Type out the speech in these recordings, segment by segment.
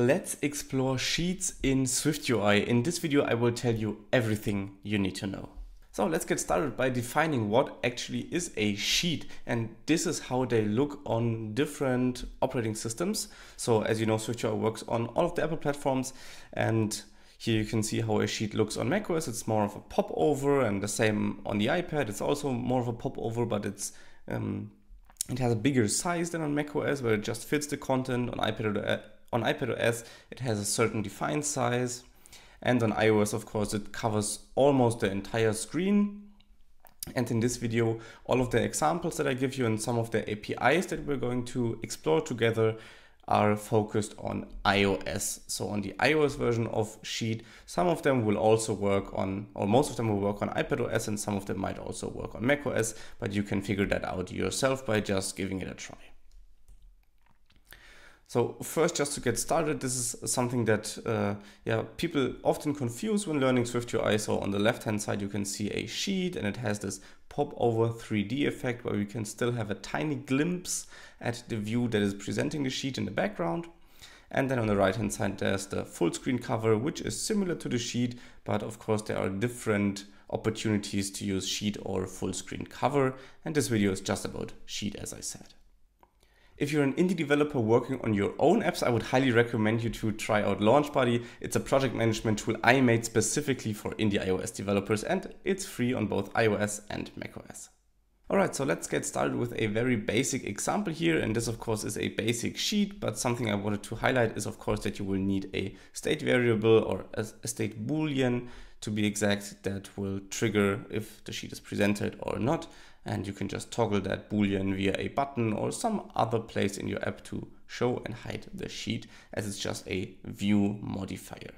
Let's explore Sheets in SwiftUI. In this video, I will tell you everything you need to know. So let's get started by defining what actually is a sheet. And this is how they look on different operating systems. So as you know, SwiftUI works on all of the Apple platforms. And here you can see how a sheet looks on macOS. It's more of a popover, and the same on the iPad. It's also more of a popover, but it's it has a bigger size than on macOS, where it just fits the content. On iPadOS, it has a certain defined size. And on iOS, of course, it covers almost the entire screen. And in this video, all of the examples that I give you and some of the APIs that we're going to explore together are focused on iOS. So on the iOS version of Sheet, some of them will also work on, or most of them will work on iPadOS, and some of them might also work on macOS, but you can figure that out yourself by just giving it a try. So first, just to get started, this is something that people often confuse when learning SwiftUI. So on the left-hand side, you can see a sheet, and it has this popover 3D effect where we can still have a tiny glimpse at the view that is presenting the sheet in the background. And then on the right-hand side, there's the full screen cover, which is similar to the sheet, but of course there are different opportunities to use sheet or full screen cover. And this video is just about sheet, as I said. If you're an indie developer working on your own apps, I would highly recommend you to try out LaunchBuddy. It's a project management tool I made specifically for indie iOS developers, and it's free on both iOS and macOS. All right, so let's get started with a very basic example here. And this, of course, is a basic sheet, but something I wanted to highlight is, of course, that you will need a state variable, or a state boolean to be exact, that will trigger if the sheet is presented or not. And you can just toggle that boolean via a button or some other place in your app to show and hide the sheet, as it's just a view modifier.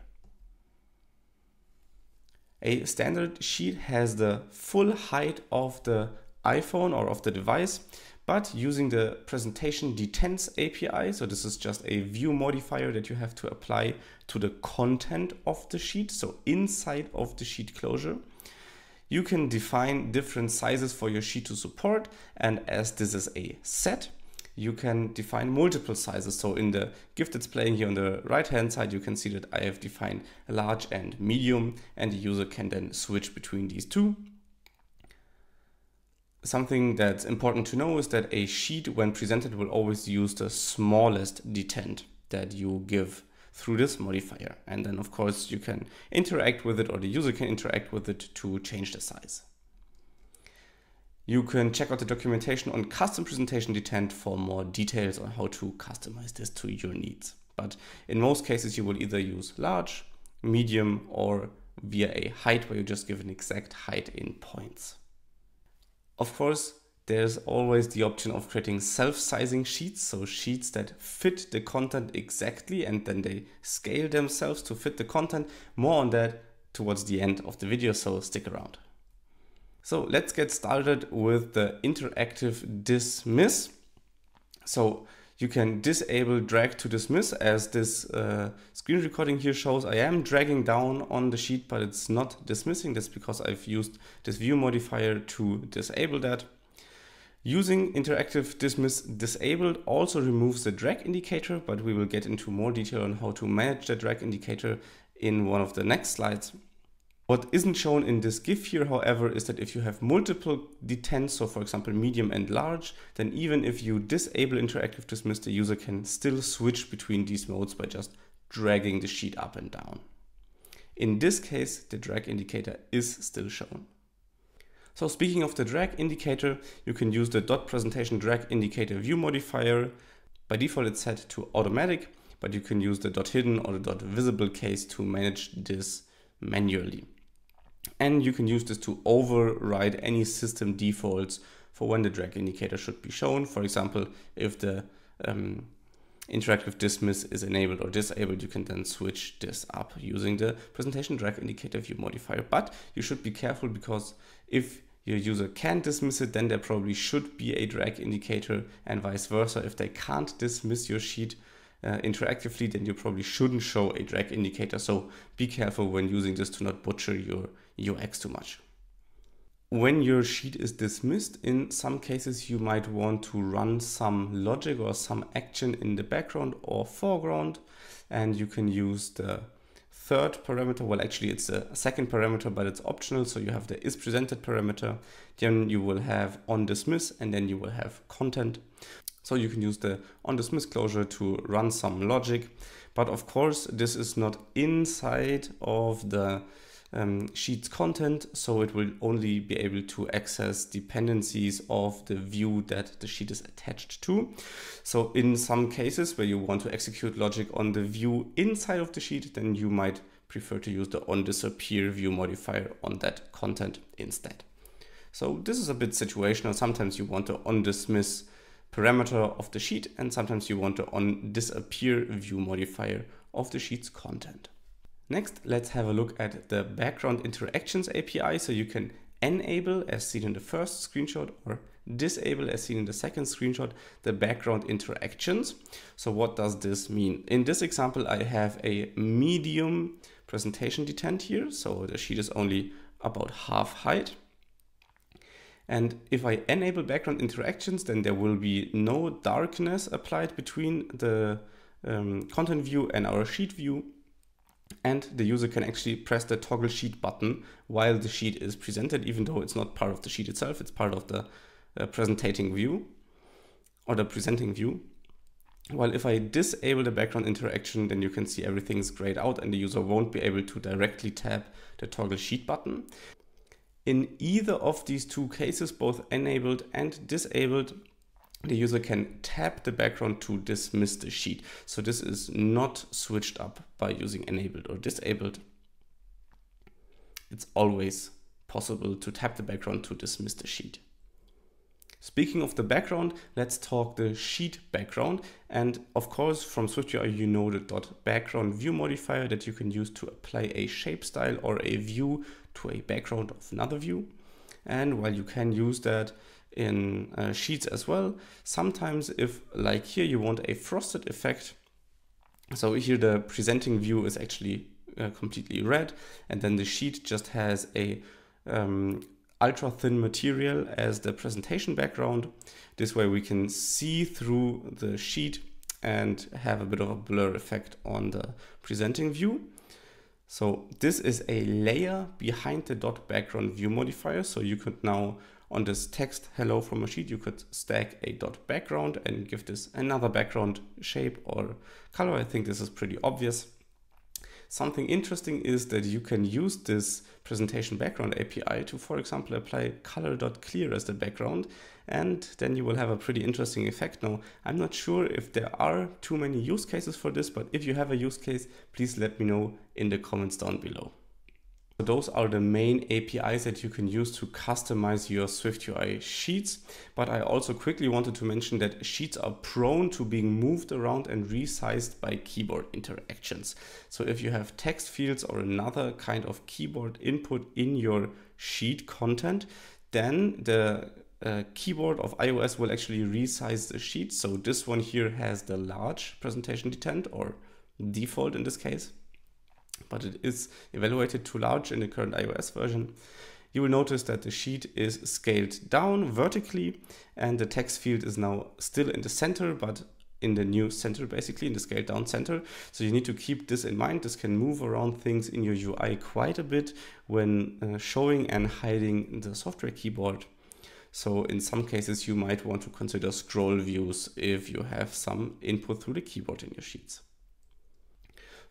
A standard sheet has the full height of the iPhone or of the device, but using the presentation detents API, so this is just a view modifier that you have to apply to the content of the sheet, so inside of the sheet closure. You can define different sizes for your sheet to support, and as this is a set, you can define multiple sizes. So in the GIF that's playing here on the right-hand side, you can see that I have defined large and medium, and the user can then switch between these two. Something that's important to know is that a sheet, when presented, will always use the smallest detent that you give through this modifier. And then, of course, you can interact with it, or the user can interact with it to change the size. You can check out the documentation on custom presentation detent for more details on how to customize this to your needs. But in most cases, you will either use large, medium, or via a height, where you just give an exact height in points. Of course, there's always the option of creating self-sizing sheets, so sheets that fit the content exactly, and then they scale themselves to fit the content. More on that towards the end of the video, so stick around. So let's get started with the interactive dismiss. So you can disable drag to dismiss, as this screen recording here shows. I am dragging down on the sheet, but it's not dismissing. That's because I've used this view modifier to disable that. Using interactive dismiss disabled also removes the drag indicator, but we will get into more detail on how to manage the drag indicator in one of the next slides. What isn't shown in this GIF here, however, is that if you have multiple detents, so for example medium and large, then even if you disable interactive dismiss, the user can still switch between these modes by just dragging the sheet up and down. In this case, the drag indicator is still shown. So speaking of the drag indicator, you can use the .presentation drag indicator view modifier. By default, it's set to automatic, but you can use the .hidden or the .visible case to manage this manually. And you can use this to override any system defaults for when the drag indicator should be shown. For example, if the interactive dismiss is enabled or disabled, you can then switch this up using the presentation drag indicator view modifier. But you should be careful, because if your user can dismiss it, then there probably should be a drag indicator, and vice versa. If they can't dismiss your sheet interactively, then you probably shouldn't show a drag indicator. So be careful when using this to not butcher your UX too much. When your sheet is dismissed, in some cases you might want to run some logic or some action in the background or foreground, and you can use the third parameter. Well, actually it's the second parameter, but it's optional. So you have the is presented parameter, then you will have on dismiss, and then you will have content. So you can use the on dismiss closure to run some logic. But of course, this is not inside of the sheet's content, so it will only be able to access dependencies of the view that the sheet is attached to. So in some cases where you want to execute logic on the view inside of the sheet, then you might prefer to use the onDisappear view modifier on that content instead. So this is a bit situational. Sometimes you want to onDismiss parameter of the sheet, and sometimes you want to onDisappear view modifier of the sheet's content. Next, let's have a look at the background interactions API. So you can enable, as seen in the first screenshot, or disable, as seen in the second screenshot, the background interactions. So what does this mean? In this example, I have a medium presentation detent here. So the sheet is only about half height. And if I enable background interactions, then there will be no darkness applied between the content view and our sheet view. And the user can actually press the toggle sheet button while the sheet is presented, even though it's not part of the sheet itself, it's part of the presenting view or the presenting view. While if I disable the background interaction, then you can see everything's grayed out and the user won't be able to directly tap the toggle sheet button. In either of these two cases, both enabled and disabled, the user can tap the background to dismiss the sheet. So this is not switched up by using enabled or disabled. It's always possible to tap the background to dismiss the sheet. Speaking of the background, let's talk the sheet background. And of course, from SwiftUI, you know the .background view modifier that you can use to apply a shape style or a view to a background of another view. And while you can use that in sheets as well, sometimes if, like here, you want a frosted effect, so here the presenting view is actually completely red, and then the sheet just has a ultra thin material as the presentation background. This way we can see through the sheet and have a bit of a blur effect on the presenting view. So this is a layer behind the .background view modifier. So you could now, on this text hello from a sheet, you could stack a .background and give this another background shape or color. I think this is pretty obvious. Something interesting is that you can use this presentation background API to, for example, apply color.clear as the background, and then you will have a pretty interesting effect. Now, I'm not sure if there are too many use cases for this, but if you have a use case, please let me know in the comments down below. So those are the main APIs that you can use to customize your SwiftUI sheets. But I also quickly wanted to mention that sheets are prone to being moved around and resized by keyboard interactions. So if you have text fields or another kind of keyboard input in your sheet content, then the keyboard of iOS will actually resize the sheet. So this one here has the large presentation detent, or default in this case, but it is evaluated too large in the current iOS version. You will notice that the sheet is scaled down vertically, and the text field is now still in the center, but in the new center, basically in the scaled down center. So you need to keep this in mind. This can move around things in your UI quite a bit when showing and hiding the software keyboard. So in some cases, you might want to consider scroll views if you have some input through the keyboard in your sheets.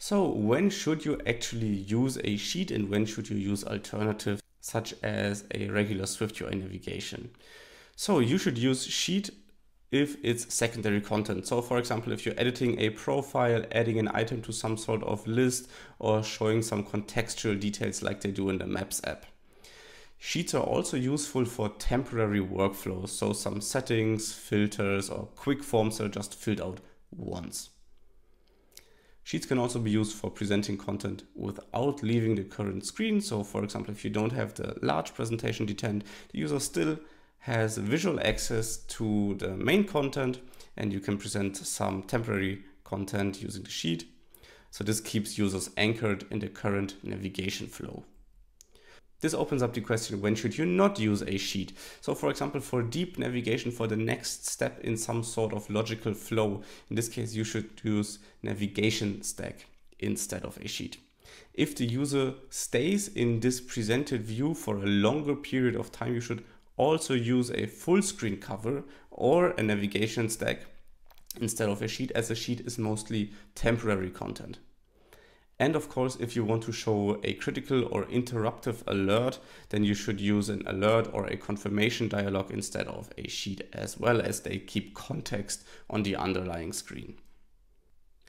So when should you actually use a sheet, and when should you use alternatives such as a regular SwiftUI navigation? So you should use sheet if it's secondary content. So for example, if you're editing a profile, adding an item to some sort of list, or showing some contextual details like they do in the Maps app. Sheets are also useful for temporary workflows. So some settings, filters, or quick forms are just filled out once. Sheets can also be used for presenting content without leaving the current screen. So for example, if you don't have the large presentation detent, the user still has visual access to the main content, and you can present some temporary content using the sheet. So this keeps users anchored in the current navigation flow. This opens up the question, when should you not use a sheet? So for example, for deep navigation, for the next step in some sort of logical flow, in this case, you should use navigation stack instead of a sheet. If the user stays in this presented view for a longer period of time, you should also use a full screen cover or a navigation stack instead of a sheet, as a sheet is mostly temporary content. And of course, if you want to show a critical or interruptive alert, then you should use an alert or a confirmation dialog instead of a sheet, as well as they keep context on the underlying screen.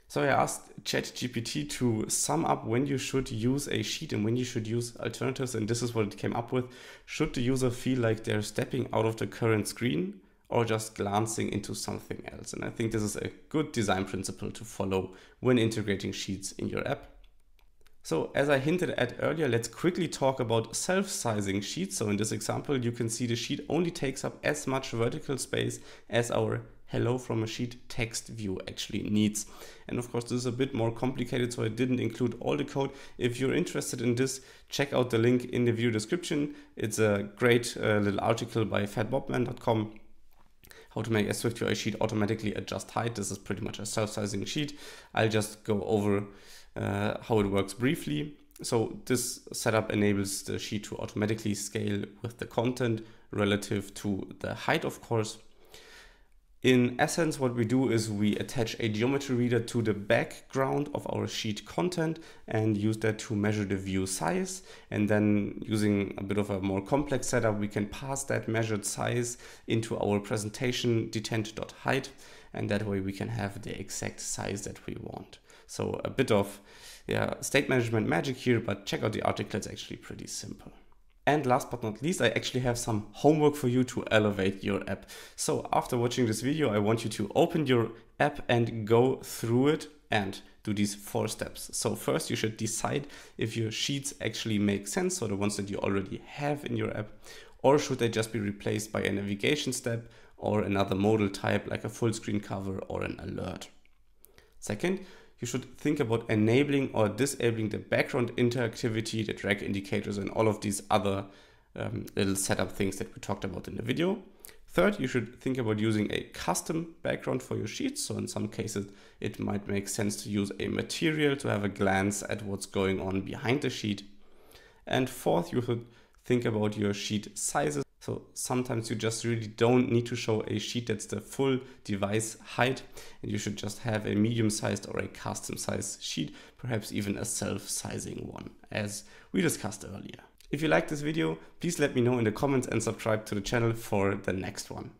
So I asked ChatGPT to sum up when you should use a sheet and when you should use alternatives, and this is what it came up with. Should the user feel like they're stepping out of the current screen or just glancing into something else? And I think this is a good design principle to follow when integrating sheets in your app. So as I hinted at earlier, let's quickly talk about self-sizing sheets. So in this example, you can see the sheet only takes up as much vertical space as our hello from a sheet text view actually needs. And of course, this is a bit more complicated, so I didn't include all the code. If you're interested in this, check out the link in the video description. It's a great little article by fatbobman.com. How to make a SwiftUI sheet automatically adjust height. This is pretty much a self-sizing sheet. I'll just go over how it works briefly. So this setup enables the sheet to automatically scale with the content relative to the height, of course. In essence, what we do is we attach a geometry reader to the background of our sheet content and use that to measure the view size. And then, using a bit of a more complex setup, we can pass that measured size into our presentation detent.height, and that way we can have the exact size that we want. So a bit of state management magic here, but check out the article, it's actually pretty simple. And last but not least, I actually have some homework for you to elevate your app. So after watching this video, I want you to open your app and go through it and do these 4 steps. So first, you should decide if your sheets actually make sense, so the ones that you already have in your app, or should they just be replaced by a navigation step or another modal type like a full screen cover or an alert. Second, you should think about enabling or disabling the background interactivity, the drag indicators, and all of these other little setup things that we talked about in the video. Third, you should think about using a custom background for your sheets. So in some cases, it might make sense to use a material to have a glance at what's going on behind the sheet. And fourth, you should think about your sheet sizes. So sometimes you just really don't need to show a sheet that's the full device height, and you should just have a medium-sized or a custom-sized sheet, perhaps even a self-sizing one, as we discussed earlier. If you liked this video, please let me know in the comments and subscribe to the channel for the next one.